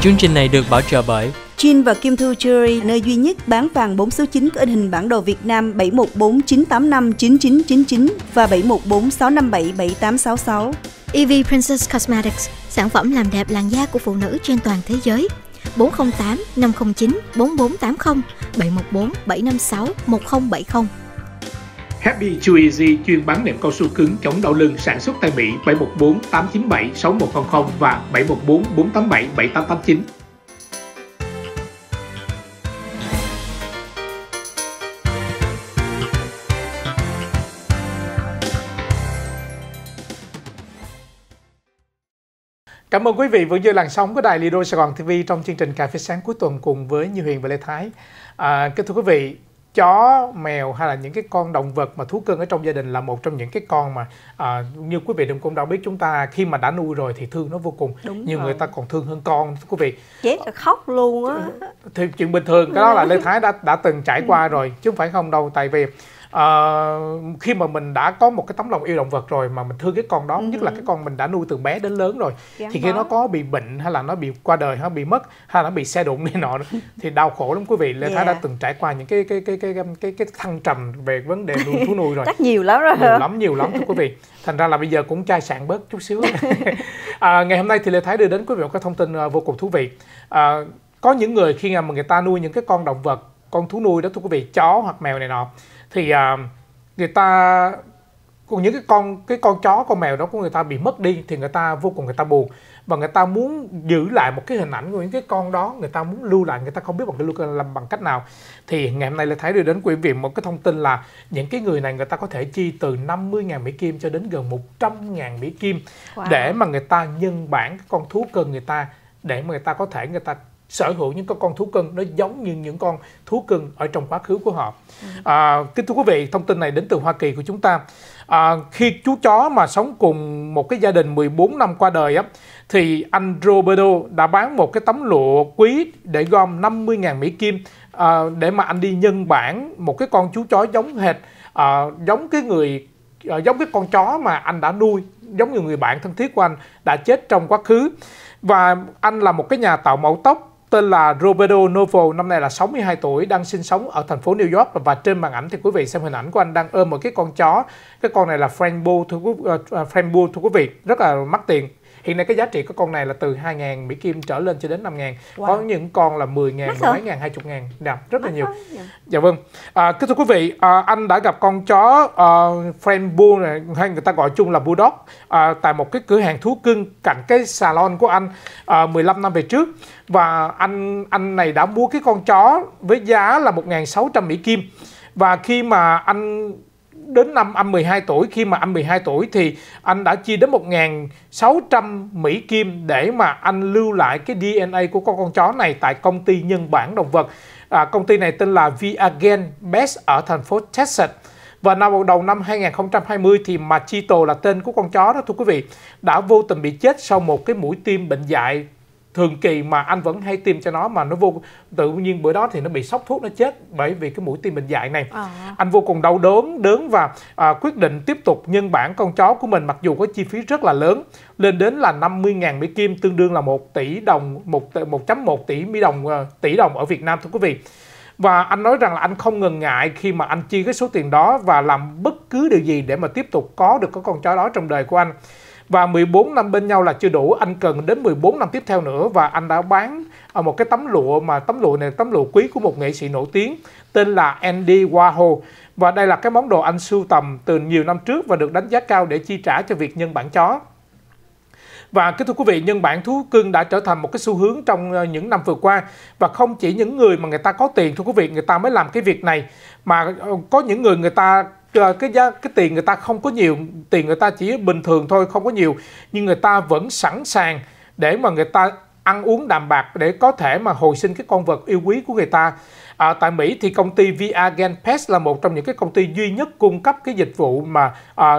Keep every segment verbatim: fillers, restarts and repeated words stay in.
Chương trình này được bảo trợ bởi Chin và Kim Thư Jewelry, nơi duy nhất bán vàng bốn số chín có in hình bản đồ Việt Nam bảy một bốn chín tám năm chín chín chín chín và bảy một bốn sáu năm bảy bảy tám sáu sáu. Ev Princess Cosmetics, sản phẩm làm đẹp làn da của phụ nữ trên toàn thế giới. bốn không tám năm không chín bốn bốn tám không, bảy một bốn bảy năm sáu một không bảy không. Happy Too Easy, chuyên bán nệm cao su cứng chống đau lưng, sản xuất tại Mỹ, bảy một bốn tám chín bảy sáu một không không và bảy một bốn bốn tám bảy bảy tám tám chín. Cảm ơn quý vị vẫn giữ làn sóng của đài Lido Sài Gòn ti vi trong chương trình Cà Phê Sáng Cuối Tuần cùng với Nhi Huyền và Lê Thái. À, thưa quý vị, chó, mèo hay là những cái con động vật mà thú cưng ở trong gia đình là một trong những cái con mà à, như quý vị đừng cũng đã biết, chúng ta khi mà đã nuôi rồi thì thương nó vô cùng. Đúng nhưng rồi. Người ta còn thương hơn con, thưa quý vị. Chết là khóc luôn á. Thì chuyện bình thường, cái đó là Lê Thái đã đã từng trải qua rồi chứ không phải không đâu, tại vì À, khi mà mình đã có một cái tấm lòng yêu động vật rồi mà mình thương cái con đó, ừ. nhất là cái con mình đã nuôi từ bé đến lớn rồi, Gián thì khi đó. Nó có bị bệnh hay là nó bị qua đời, nó bị mất hay là nó bị xe đụng này nọ thì đau khổ lắm quý vị. Lê yeah. Thái đã từng trải qua những cái cái cái cái cái cái, cái thăng trầm về vấn đề nuôi thú nuôi rồi. Chắc nhiều lắm rồi. Nhiều lắm, nhiều lắm thưa quý vị. Thành ra là bây giờ cũng chai sạn bớt chút xíu. à, ngày hôm nay thì Lê Thái đưa đến quý vị một cái thông tin vô cùng thú vị. À, có những người khi mà người ta nuôi những cái con động vật, con thú nuôi đó thưa quý vị, chó hoặc mèo này nọ, thì uh, người ta cùng những cái con cái con chó con mèo đó của người ta bị mất đi thì người ta vô cùng người ta buồn và người ta muốn giữ lại một cái hình ảnh của những cái con đó, người ta muốn lưu lại, người ta không biết bằng cái làm bằng cách nào. Thì ngày hôm nay Lê Thái đưa đến quý vị một cái thông tin là những cái người này người ta có thể chi từ năm mươi nghìn Mỹ Kim cho đến gần một trăm nghìn Mỹ Kim wow. để mà người ta nhân bản cái con thú cưng người ta, để mà người ta có thể người ta sở hữu những con thú cưng nó giống như những con thú cưng ở trong quá khứ của họ. À, kính thưa quý vị, thông tin này đến từ Hoa Kỳ của chúng ta. À, khi chú chó mà sống cùng một cái gia đình mười bốn năm qua đời á, thì anh Roberto đã bán một cái tấm lụa quý để gom năm mươi nghìn Mỹ Kim à, để mà anh đi nhân bản một cái con chú chó giống hệt, à, giống cái người à, giống cái con chó mà anh đã nuôi, giống như người bạn thân thiết của anh đã chết trong quá khứ. Và anh là một cái nhà tạo mẫu tóc tên là Roberto Novo, năm nay là sáu mươi hai tuổi, đang sinh sống ở thành phố New York. Và trên màn ảnh thì quý vị xem hình ảnh của anh đang ôm một cái con chó. Cái con này là Friend Bull, thưa, uh, Friend Bull, thưa quý vị, rất là mắc tiền. Hiện nay cái giá trị của con này là từ hai nghìn Mỹ Kim trở lên cho đến năm nghìn. Wow. Có những con là mười nghìn, mười mấy nghìn, hai mươi nghìn. Đạp, rất là nhiều. Dạ vâng. À, thưa quý vị, à, anh đã gặp con chó uh, Friend Bull này, hay người ta gọi chung là Bulldog, à, tại một cái cửa hàng thú cưng cạnh cái salon của anh à, mười lăm năm về trước. Và anh anh này đã mua cái con chó với giá là một nghìn sáu trăm Mỹ Kim. Và khi mà anh đến năm anh mười hai tuổi, khi mà anh mười hai tuổi thì anh đã chi đến một nghìn sáu trăm Mỹ Kim để mà anh lưu lại cái đê en a của con con chó này tại công ty nhân bản động vật. À, công ty này tên là ViaGen Pets ở thành phố Texas. Và năm đầu năm hai nghìn không trăm hai mươi thì Machito là tên của con chó đó thưa quý vị, đã vô tình bị chết sau một cái mũi tiêm bệnh dại thường kỳ mà anh vẫn hay tiêm cho nó, mà nó vô tự nhiên bữa đó thì nó bị sốc thuốc, nó chết bởi vì cái mũi tiêm bệnh dại này. À. Anh vô cùng đau đớn đớn và à, quyết định tiếp tục nhân bản con chó của mình, mặc dù có chi phí rất là lớn, lên đến là năm mươi nghìn Mỹ Kim, tương đương là một tỷ đồng, một chấm một tỷ Mỹ đồng tỷ đồng ở Việt Nam thưa quý vị. Và anh nói rằng là anh không ngần ngại khi mà anh chi cái số tiền đó và làm bất cứ điều gì để mà tiếp tục có được cái con chó đó trong đời của anh. Và mười bốn năm bên nhau là chưa đủ, anh cần đến mười bốn năm tiếp theo nữa. Và anh đã bán một cái tấm lụa, mà tấm lụa này tấm lụa quý của một nghệ sĩ nổi tiếng tên là Andy Warhol. Và đây là cái món đồ anh sưu tầm từ nhiều năm trước và được đánh giá cao để chi trả cho việc nhân bản chó. Và kính thưa quý vị, nhân bản thú cưng đã trở thành một cái xu hướng trong những năm vừa qua. Và không chỉ những người mà người ta có tiền thưa quý vị, người ta mới làm cái việc này. Mà có những người người ta cái giá cái tiền người ta không có nhiều, tiền người ta chỉ bình thường thôi, không có nhiều, nhưng người ta vẫn sẵn sàng để mà người ta ăn uống đạm bạc để có thể mà hồi sinh cái con vật yêu quý của người ta. À, tại Mỹ thì công ty ViaGen Pets là một trong những cái công ty duy nhất cung cấp cái dịch vụ mà à,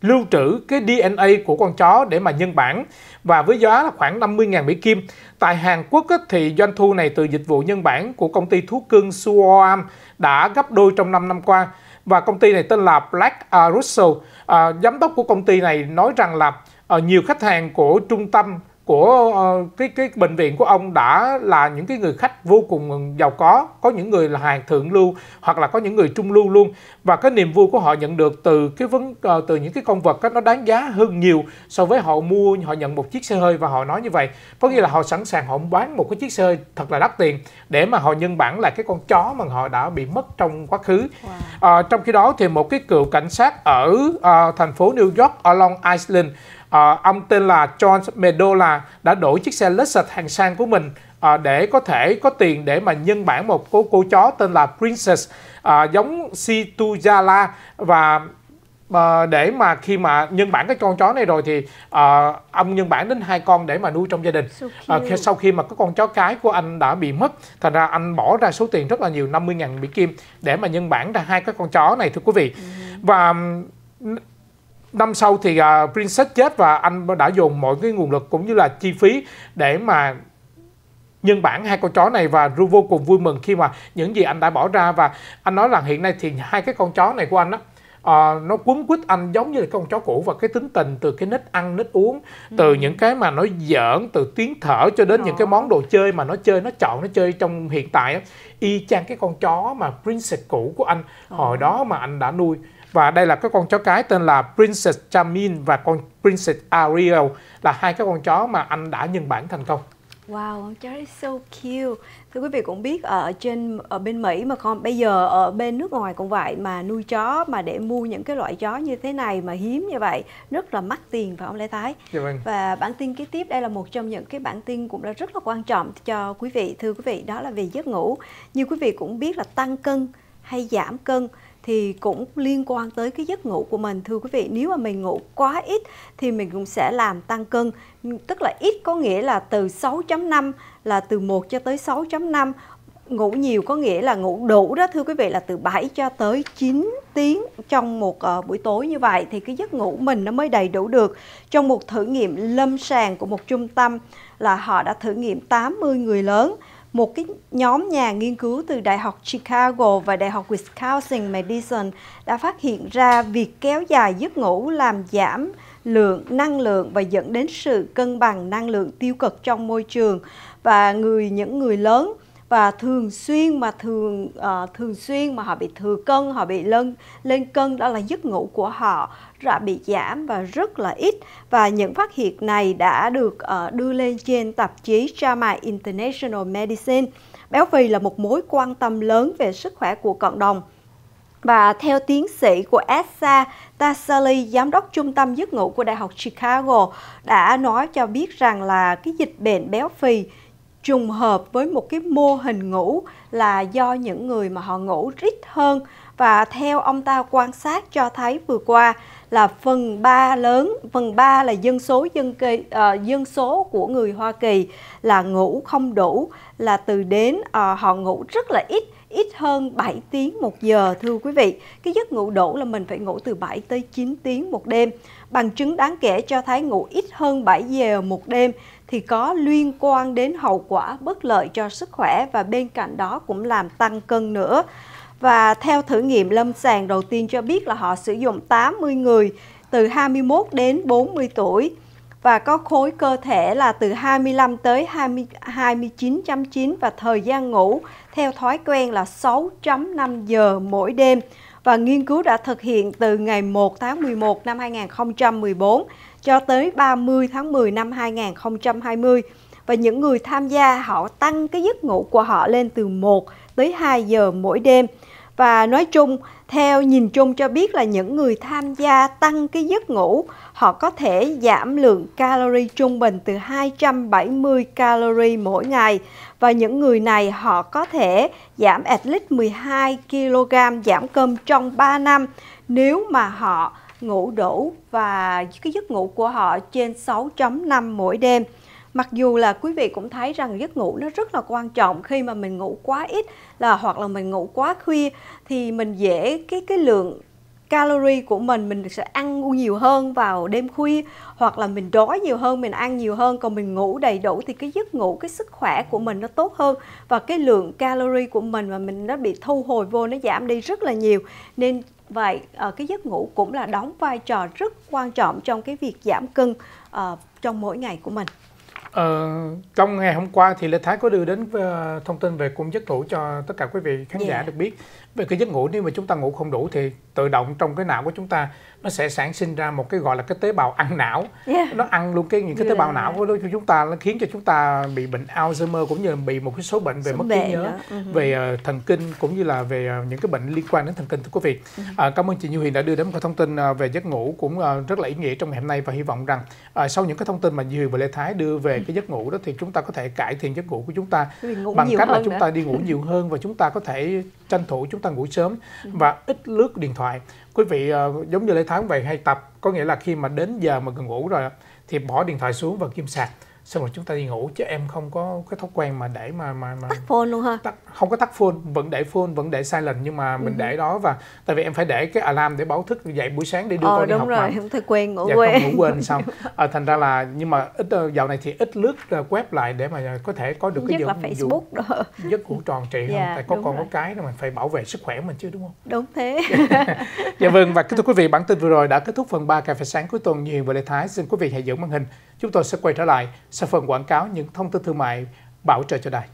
lưu trữ cái đê en a của con chó để mà nhân bản, và với giá là khoảng năm mươi nghìn Mỹ Kim. Tại Hàn Quốc thì doanh thu này từ dịch vụ nhân bản của công ty thú cưng Suoam đã gấp đôi trong năm năm qua. Và công ty này tên là Black uh, Russell. Uh, giám đốc của công ty này nói rằng là uh, nhiều khách hàng của trung tâm của uh, cái cái bệnh viện của ông đã là những cái người khách vô cùng giàu có, có những người là hàng thượng lưu hoặc là có những người trung lưu luôn, và cái niềm vui của họ nhận được từ cái vấn uh, từ những cái con vật đó, nó đáng giá hơn nhiều so với họ mua, họ nhận một chiếc xe hơi. Và họ nói như vậy có nghĩa là họ sẵn sàng họ bán một cái chiếc xe hơi thật là đắt tiền để mà họ nhân bản lại cái con chó mà họ đã bị mất trong quá khứ. Wow. Uh, trong khi đó thì một cái cựu cảnh sát ở uh, thành phố New York ở Long Island, À, ông tên là John Medola, đã đổi chiếc xe Lexus hàng sang của mình à, để có thể có tiền để mà nhân bản một cô, cô chó tên là Princess à, giống Situjala, và à, để mà khi mà nhân bản cái con chó này rồi thì à, ông nhân bản đến hai con để mà nuôi trong gia đình. So à, sau khi mà cái con chó cái của anh đã bị mất, thành ra anh bỏ ra số tiền rất là nhiều, năm mươi nghìn Mỹ Kim, để mà nhân bản ra hai cái con chó này, thưa quý vị. Ừ. Và năm sau thì uh, Princess chết, và anh đã dồn mọi cái nguồn lực cũng như là chi phí để mà nhân bản hai con chó này, và Ru vô cùng vui mừng khi mà những gì anh đã bỏ ra. Và anh nói rằng hiện nay thì hai cái con chó này của anh á, uh, nó quấn quýt anh giống như là con chó cũ, và cái tính tình từ cái nít ăn nít uống, ừ. từ những cái mà nó giỡn, từ tiếng thở cho đến đó. Những cái món đồ chơi mà nó chơi, nó chọn, nó chơi trong hiện tại á, y chang cái con chó mà Princess cũ của anh đó. Hồi đó mà anh đã nuôi. Và đây là cái con chó cái tên là Princess Charmin và con Princess Ariel, là hai cái con chó mà anh đã nhân bản thành công. Wow, con chó ấy so cute. Thưa quý vị cũng biết ở trên ở bên Mỹ mà con, bây giờ ở bên nước ngoài cũng vậy, mà nuôi chó mà để mua những cái loại chó như thế này mà hiếm như vậy rất là mắc tiền, phải không Lê Thái? Dạ vâng. Và bản tin kế tiếp đây là một trong những cái bản tin cũng đã rất là quan trọng cho quý vị, thưa quý vị, đó là về giấc ngủ. Như quý vị cũng biết là tăng cân hay giảm cân thì cũng liên quan tới cái giấc ngủ của mình, thưa quý vị. Nếu mà mình ngủ quá ít thì mình cũng sẽ làm tăng cân, tức là ít có nghĩa là từ sáu chấm năm, là từ một cho tới sáu chấm năm. Ngủ nhiều có nghĩa là ngủ đủ đó, thưa quý vị, là từ bảy cho tới chín tiếng trong một uh, buổi tối. Như vậy thì cái giấc ngủ mình nó mới đầy đủ được. Trong một thử nghiệm lâm sàng của một trung tâm là họ đã thử nghiệm tám mươi người lớn. Một cái nhóm nhà nghiên cứu từ Đại học Chicago và Đại học Wisconsin Medicine đã phát hiện ra việc kéo dài giấc ngủ làm giảm lượng năng lượng và dẫn đến sự cân bằng năng lượng tiêu cực trong môi trường. Và người những người lớn và thường xuyên mà thường uh, thường xuyên mà họ bị thừa cân, họ bị lên lên cân, đó là giấc ngủ của họ đã bị giảm và rất là ít. Và những phát hiện này đã được uh, đưa lên trên tạp chí gi a ma International Medicine. Béo phì là một mối quan tâm lớn về sức khỏe của cộng đồng. Và theo tiến sĩ của ASSA Tassali, giám đốc trung tâm giấc ngủ của Đại học Chicago, đã nói cho biết rằng là cái dịch bệnh béo phì trùng hợp với một cái mô hình ngủ là do những người mà họ ngủ ít hơn. Và theo ông ta quan sát cho thấy vừa qua là phần ba lớn, phần ba là dân số dân kỳ, uh, dân số của người Hoa Kỳ là ngủ không đủ, là từ đến uh, họ ngủ rất là ít, ít hơn bảy tiếng một giờ, thưa quý vị. Cái giấc ngủ đủ là mình phải ngủ từ bảy tới chín tiếng một đêm. Bằng chứng đáng kể cho thấy ngủ ít hơn bảy giờ một đêm thì có liên quan đến hậu quả bất lợi cho sức khỏe, và bên cạnh đó cũng làm tăng cân nữa. Và theo thử nghiệm lâm sàng đầu tiên cho biết là họ sử dụng tám mươi người từ hai mươi mốt đến bốn mươi tuổi và có khối cơ thể là từ hai mươi lăm tới hai mươi chín chấm chín và thời gian ngủ theo thói quen là sáu chấm năm giờ mỗi đêm. Và nghiên cứu đã thực hiện từ ngày một tháng mười một năm hai nghìn không trăm mười bốn cho tới ba mươi tháng mười năm hai nghìn không trăm hai mươi. Và những người tham gia họ tăng cái giấc ngủ của họ lên từ một tới hai giờ mỗi đêm. Và nói chung, theo nhìn chung cho biết là những người tham gia tăng cái giấc ngủ, họ có thể giảm lượng calorie trung bình từ hai trăm bảy mươi calorie mỗi ngày. Và những người này họ có thể giảm at least mười hai ki lô gam giảm cân trong ba năm nếu mà họ ngủ đủ và cái giấc ngủ của họ trên sáu chấm năm mỗi đêm. Mặc dù là quý vị cũng thấy rằng giấc ngủ nó rất là quan trọng, khi mà mình ngủ quá ít là hoặc là mình ngủ quá khuya thì mình dễ cái cái lượng calorie của mình mình sẽ ăn nhiều hơn vào đêm khuya, hoặc là mình đói nhiều hơn, mình ăn nhiều hơn. Còn mình ngủ đầy đủ thì cái giấc ngủ, cái sức khỏe của mình nó tốt hơn và cái lượng calorie của mình mà mình nó bị thu hồi vô, nó giảm đi rất là nhiều. Nên vậy cái giấc ngủ cũng là đóng vai trò rất quan trọng trong cái việc giảm cân uh, trong mỗi ngày của mình. Ờ, trong ngày hôm qua thì Lê Thái có đưa đến thông tin về cung giấc ngủ cho tất cả quý vị khán yeah. giả được biết. Về cái giấc ngủ, nếu mà chúng ta ngủ không đủ thì tự động trong cái não của chúng ta nó sẽ sản sinh ra một cái gọi là cái tế bào ăn não. Yeah. Nó ăn luôn cái những cái tế bào não của chúng ta, nó khiến cho chúng ta bị bệnh Alzheimer cũng như là bị một cái số bệnh về số mất trí nhớ, uh -huh. về uh, thần kinh cũng như là về uh, những cái bệnh liên quan đến thần kinh, thưa quý vị. Uh -huh. uh, cảm ơn chị Nhi Huyền đã đưa đến một thông tin uh, về giấc ngủ cũng uh, rất là ý nghĩa trong ngày hôm nay, và hy vọng rằng uh, sau những cái thông tin mà Nhi Huyền và Lê Thái đưa về uh -huh. cái giấc ngủ đó thì chúng ta có thể cải thiện giấc ngủ của chúng ta bằng cách là chúng nữa. ta đi ngủ nhiều hơn, và chúng ta có thể tranh thủ chúng ta ngủ sớm và ít lướt điện thoại. Quý vị uh, giống như Lê Thái cũng vậy, hay tập, có nghĩa là khi mà đến giờ mà cần ngủ rồi thì bỏ điện thoại xuống và kim sạc, xong rồi chúng ta đi ngủ, chứ em không có cái thói quen mà để mà mà, mà tắt phone luôn ha. Tắt, không có tắt phone, vẫn để phone, vẫn để silent, nhưng mà mình uh -huh. để đó, và tại vì em phải để cái alarm để báo thức dậy buổi sáng để đưa ờ, con đi học rồi. Mà không thể quen ngủ dạ, quên không ngủ quên xong à, thành ra là nhưng mà ít dạo này thì ít lướt web lại để mà có thể có được cái giấc Facebook đó, giấc ngủ tròn trị hơn. Dạ, tại có con rồi. Có cái mình phải bảo vệ sức khỏe mình chứ, đúng không? Đúng thế. Dạ vâng, và thưa quý vị, bản tin vừa rồi đã kết thúc phần ba Cà Phê Sáng Cuối Tuần. Nhi Huyền và Lê Thái xin quý vị hãy giữ màn hình. Chúng tôi sẽ quay trở lại sau phần quảng cáo, những thông tin thương mại, bảo trợ cho đài.